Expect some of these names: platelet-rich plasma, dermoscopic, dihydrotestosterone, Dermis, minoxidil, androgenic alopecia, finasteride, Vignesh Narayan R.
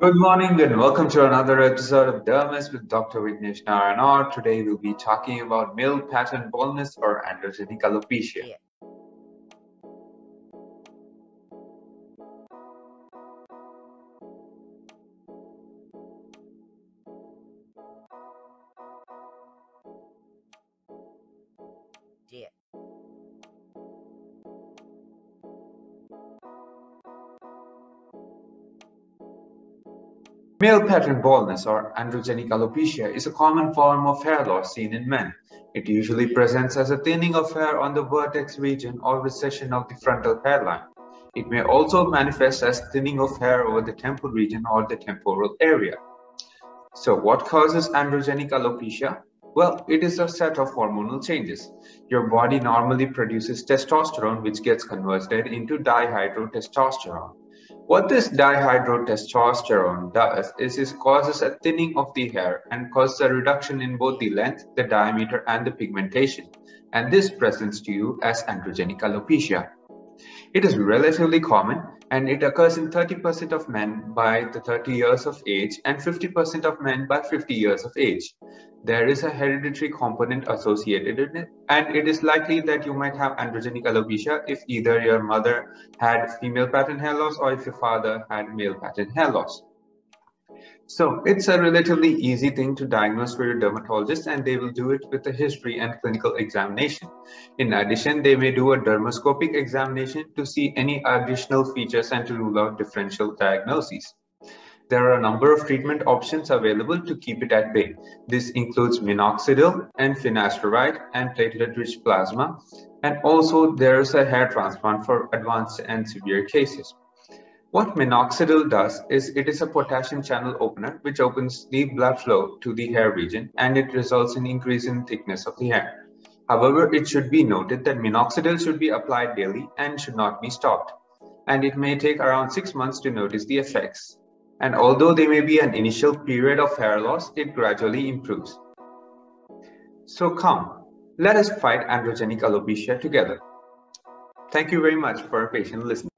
Good morning and welcome to another episode of Dermis with Dr. Vignesh Narayan R. Today we'll be talking about male pattern baldness or androgenic alopecia. Yeah. Male pattern baldness or androgenic alopecia is a common form of hair loss seen in men. It usually presents as a thinning of hair on the vertex region or recession of the frontal hairline. It may also manifest as thinning of hair over the temple region or the temporal area. So what causes androgenic alopecia? Well, it is a set of hormonal changes. Your body normally produces testosterone, which gets converted into dihydrotestosterone. What this dihydrotestosterone does is it causes a thinning of the hair and causes a reduction in both the length, the diameter, and the pigmentation. And this presents to you as androgenic alopecia. It is relatively common and it occurs in 30% of men by the 30 years of age and 50% of men by 50 years of age. There is a hereditary component associated with it, and it is likely that you might have androgenic alopecia if either your mother had female pattern hair loss or if your father had male pattern hair loss. So it's a relatively easy thing to diagnose for your dermatologist, and they will do it with a history and clinical examination. In addition, they may do a dermoscopic examination to see any additional features and to rule out differential diagnoses. There are a number of treatment options available to keep it at bay. This includes minoxidil and finasteride and platelet-rich plasma. And also there's a hair transplant for advanced and severe cases. What minoxidil does is it is a potassium channel opener which opens the blood flow to the hair region, and it results in increase in thickness of the hair. However, it should be noted that minoxidil should be applied daily and should not be stopped. And it may take around 6 months to notice the effects. And although there may be an initial period of hair loss, it gradually improves. So come, let us fight androgenic alopecia together. Thank you very much for patient listening.